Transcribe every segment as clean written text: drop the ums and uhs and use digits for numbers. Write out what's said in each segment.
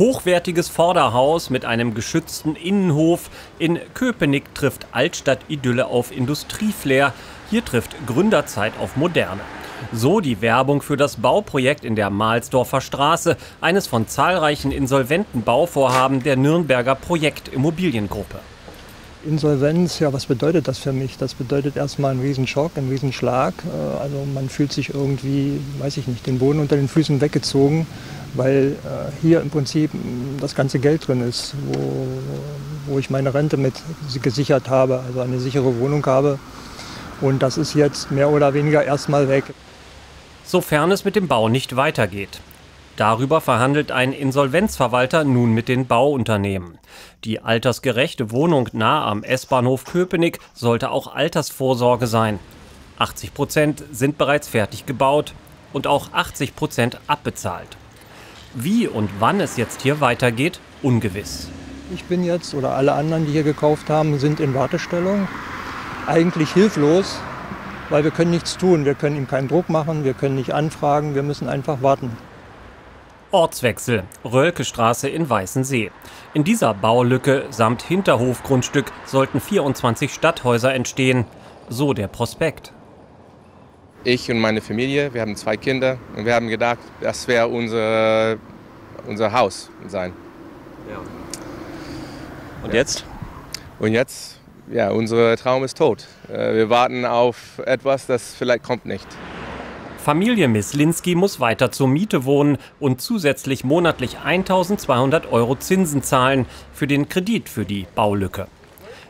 hochwertiges Vorderhaus mit einem geschützten Innenhof. In Köpenick trifft Altstadt-Idylle auf Industrieflair. Hier trifft Gründerzeit auf Moderne. So die Werbung für das Bauprojekt in der Mahlsdorfer Straße, eines von zahlreichen insolventen Bauvorhaben der Nürnberger Projektimmobiliengruppe. Insolvenz, ja, was bedeutet das für mich? Das bedeutet erstmal einen Riesenschock, einen Riesenschlag. Also man fühlt sich irgendwie, weiß ich nicht, den Boden unter den Füßen weggezogen, weil hier im Prinzip das ganze Geld drin ist, wo ich meine Rente mit gesichert habe, also eine sichere Wohnung habe. Und das ist jetzt mehr oder weniger erstmal weg. Sofern es mit dem Bau nicht weitergeht. Darüber verhandelt ein Insolvenzverwalter nun mit den Bauunternehmen. Die altersgerechte Wohnung nah am S-Bahnhof Köpenick sollte auch Altersvorsorge sein. 80% sind bereits fertig gebaut und auch 80% abbezahlt. Wie und wann es jetzt hier weitergeht, ungewiss. Ich bin jetzt, oder alle anderen, die hier gekauft haben, sind in Wartestellung. Eigentlich hilflos, weil wir können nichts tun. Wir können ihm keinen Druck machen, wir können nicht anfragen, wir müssen einfach warten. Ortswechsel, Rölke Straße in Weißensee. In dieser Baulücke samt Hinterhofgrundstück sollten 24 Stadthäuser entstehen, so der Prospekt. Ich und meine Familie, wir haben 2 Kinder und wir haben gedacht, das wäre unser Haus sein. Ja. Und jetzt? Und jetzt, ja, unser Traum ist tot. Wir warten auf etwas, das vielleicht kommt nicht. Familie Mislinski muss weiter zur Miete wohnen und zusätzlich monatlich 1.200 € Zinsen zahlen für den Kredit für die Baulücke.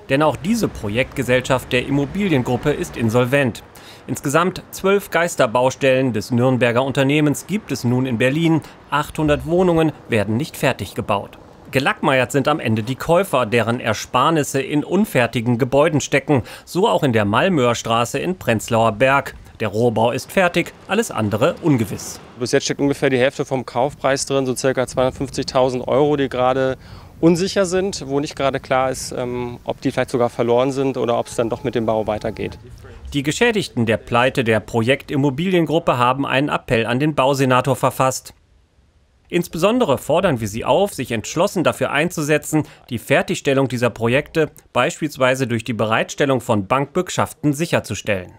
Denn auch diese Projektgesellschaft der Immobiliengruppe ist insolvent. Insgesamt 12 Geisterbaustellen des Nürnberger Unternehmens gibt es nun in Berlin. 800 Wohnungen werden nicht fertig gebaut. Gelackmeiert sind am Ende die Käufer, deren Ersparnisse in unfertigen Gebäuden stecken. So auch in der Malmöer Straße in Prenzlauer Berg. Der Rohbau ist fertig, alles andere ungewiss. Bis jetzt steckt ungefähr die Hälfte vom Kaufpreis drin, so ca. 250.000 €, die gerade unsicher sind, wo nicht gerade klar ist, ob die vielleicht sogar verloren sind oder ob es dann doch mit dem Bau weitergeht. Die Geschädigten der Pleite der Projektimmobiliengruppe haben einen Appell an den Bausenator verfasst. Insbesondere fordern wir Sie auf, sich entschlossen dafür einzusetzen, die Fertigstellung dieser Projekte beispielsweise durch die Bereitstellung von Bankbürgschaften sicherzustellen.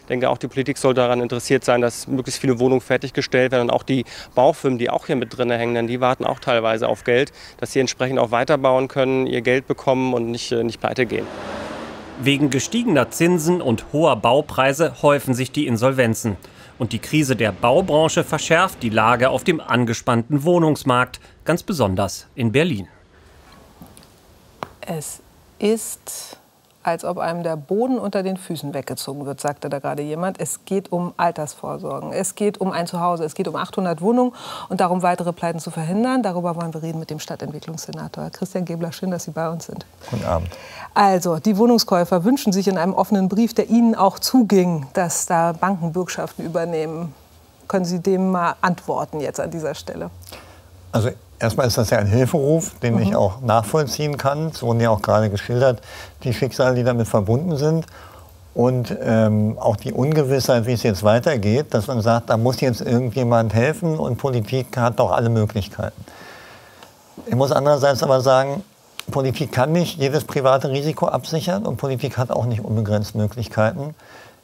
Ich denke, auch die Politik soll daran interessiert sein, dass möglichst viele Wohnungen fertiggestellt werden. Und auch die Baufirmen, die auch hier mit drin hängen, denn die warten auch teilweise auf Geld, dass sie entsprechend auch weiterbauen können, ihr Geld bekommen und nicht pleite gehen. Wegen gestiegener Zinsen und hoher Baupreise häufen sich die Insolvenzen. Und die Krise der Baubranche verschärft die Lage auf dem angespannten Wohnungsmarkt, ganz besonders in Berlin. Es ist, als ob einem der Boden unter den Füßen weggezogen wird, sagte da gerade jemand. Es geht um Altersvorsorgen, es geht um ein Zuhause, es geht um 800 Wohnungen und darum, weitere Pleiten zu verhindern. Darüber wollen wir reden mit dem Stadtentwicklungssenator Christian Gebler. Schön, dass Sie bei uns sind. Guten Abend. Also, die Wohnungskäufer wünschen sich in einem offenen Brief, der Ihnen auch zuging, dass da Banken Bürgschaften übernehmen. Können Sie dem mal antworten jetzt an dieser Stelle? Also erstmal ist das ja ein Hilferuf, den ich auch nachvollziehen kann. Es wurden ja auch gerade geschildert, die Schicksale, die damit verbunden sind. Und auch die Ungewissheit, wie es jetzt weitergeht, dass man sagt, da muss jetzt irgendjemand helfen und Politik hat doch alle Möglichkeiten. Ich muss andererseits aber sagen, Politik kann nicht jedes private Risiko absichern und Politik hat auch nicht unbegrenzt Möglichkeiten.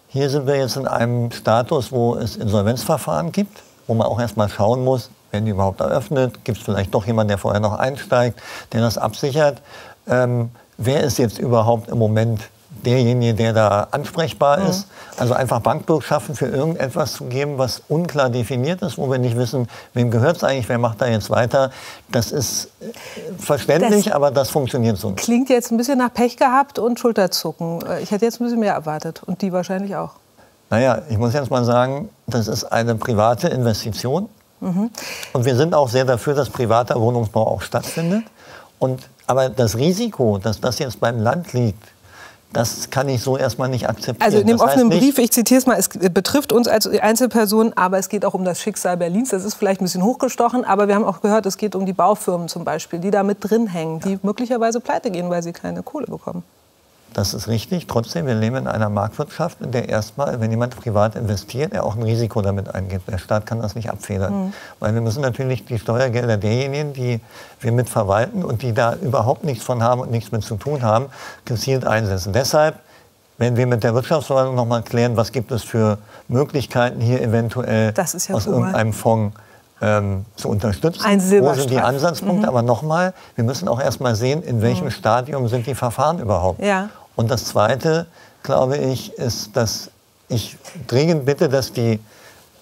Hier sind wir jetzt in einem Status, wo es Insolvenzverfahren gibt, wo man auch erstmal schauen muss, werden die überhaupt eröffnet? Gibt es vielleicht doch jemanden, der vorher noch einsteigt, der das absichert? Wer ist jetzt überhaupt im Moment derjenige, der da ansprechbar ist? Also einfach Bankbürgschaften für irgendetwas zu geben, was unklar definiert ist, wo wir nicht wissen, wem gehört es eigentlich, wer macht da jetzt weiter. Das ist verständlich, das aber das funktioniert so nicht. Klingt jetzt ein bisschen nach Pech gehabt und Schulterzucken. Ich hätte jetzt ein bisschen mehr erwartet und die wahrscheinlich auch. Naja, ich muss jetzt mal sagen, das ist eine private Investition. Und wir sind auch sehr dafür, dass privater Wohnungsbau auch stattfindet. Aber das Risiko, dass das jetzt beim Land liegt, das kann ich so erstmal nicht akzeptieren. Also in dem offenen Brief, ich zitiere es mal, es betrifft uns als Einzelpersonen, aber es geht auch um das Schicksal Berlins. Das ist vielleicht ein bisschen hochgestochen, aber wir haben auch gehört, es geht um die Baufirmen zum Beispiel, die da mit drin hängen, die möglicherweise pleite gehen, weil sie keine Kohle bekommen. Das ist richtig. Trotzdem, wir leben in einer Marktwirtschaft, in der erstmal, wenn jemand privat investiert, er auch ein Risiko damit eingeht. Der Staat kann das nicht abfedern. Mhm. Weil wir müssen natürlich die Steuergelder derjenigen, die wir mitverwalten und die da überhaupt nichts von haben und nichts mit zu tun haben, gezielt einsetzen. Deshalb, wenn wir mit der Wirtschaftsverwaltung noch mal klären, was gibt es für Möglichkeiten, hier eventuell aus irgendeinem Fonds zu unterstützen. Wo sind die Ansatzpunkte? Mhm. Aber nochmal, wir müssen auch erstmal sehen, in welchem Stadium sind die Verfahren überhaupt. Ja. Und das Zweite, glaube ich, ist, dass ich dringend bitte, dass die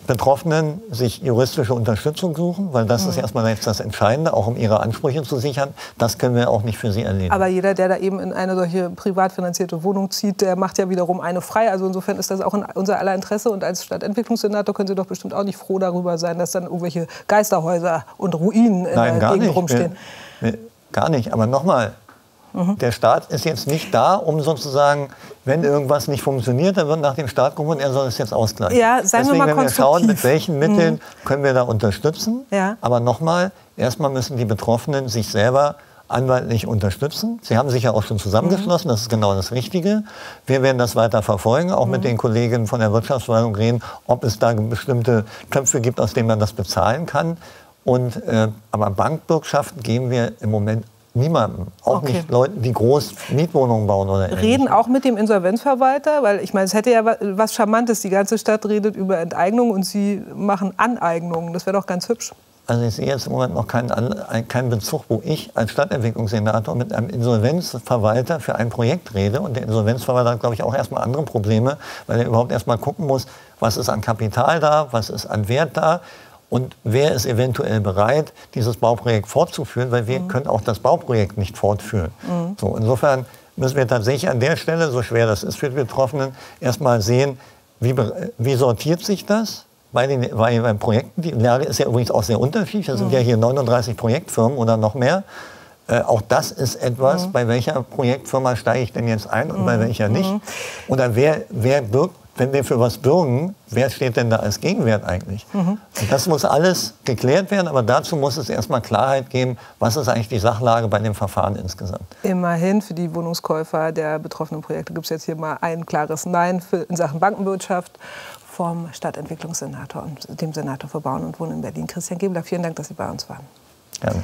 Betroffenen sich juristische Unterstützung suchen, weil das ist erstmal jetzt das Entscheidende, auch um ihre Ansprüche zu sichern. Das können wir auch nicht für sie erledigen. Aber jeder, der da eben in eine solche privat finanzierte Wohnung zieht, der macht ja wiederum eine frei. Also insofern ist das auch in unser aller Interesse. Und als Stadtentwicklungssenator können Sie doch bestimmt auch nicht froh darüber sein, dass dann irgendwelche Geisterhäuser und Ruinen in der Gegend rumstehen. Gar nicht. Aber nochmal. Der Staat ist jetzt nicht da, um sozusagen, wenn irgendwas nicht funktioniert, dann wird nach dem Staat gerufen, er soll es jetzt ausgleichen. Ja, seien wir mal konstruktiv. Deswegen, wenn wir schauen, mit welchen Mitteln können wir da unterstützen. Ja. Aber nochmal, erstmal müssen die Betroffenen sich selber anwaltlich unterstützen. Sie haben sich ja auch schon zusammengeschlossen, das ist genau das Richtige. Wir werden das weiter verfolgen, auch mit den Kollegen von der Wirtschaftsverwaltung reden, ob es da bestimmte Töpfe gibt, aus denen man das bezahlen kann. Und, aber Bankbürgschaften geben wir im Moment niemandem, auch nicht Leuten, die groß Mietwohnungen bauen oder ähnliches. Reden auch mit dem Insolvenzverwalter, weil ich meine, es hätte ja was Charmantes, die ganze Stadt redet über Enteignung und Sie machen Aneignungen, das wäre doch ganz hübsch. Also ich sehe jetzt im Moment noch keinen Bezug, wo ich als Stadtentwicklungssenator mit einem Insolvenzverwalter für ein Projekt rede. Und der Insolvenzverwalter hat, glaube ich, auch erstmal andere Probleme, weil er überhaupt erstmal gucken muss, was ist an Kapital da, was ist an Wert da. Und wer ist eventuell bereit, dieses Bauprojekt fortzuführen, weil wir können auch das Bauprojekt nicht fortführen. So, insofern müssen wir tatsächlich an der Stelle, so schwer das ist für die Betroffenen, erstmal sehen, wie sortiert sich das bei Projekten. Die Lage ist ja übrigens auch sehr unterschiedlich. Das sind ja hier 39 Projektfirmen oder noch mehr. Auch das ist etwas, bei welcher Projektfirma steige ich denn jetzt ein und bei welcher nicht. Oder wer birgt, wenn wir für was bürgen, wer steht denn da als Gegenwert eigentlich? Und das muss alles geklärt werden, aber dazu muss es erstmal Klarheit geben, was ist eigentlich die Sachlage bei dem Verfahren insgesamt. Immerhin für die Wohnungskäufer der betroffenen Projekte gibt es jetzt hier mal ein klares Nein in Sachen Bankenwirtschaft vom Stadtentwicklungssenator und dem Senator für Bauen und Wohnen in Berlin. Christian Gebler, vielen Dank, dass Sie bei uns waren. Gerne.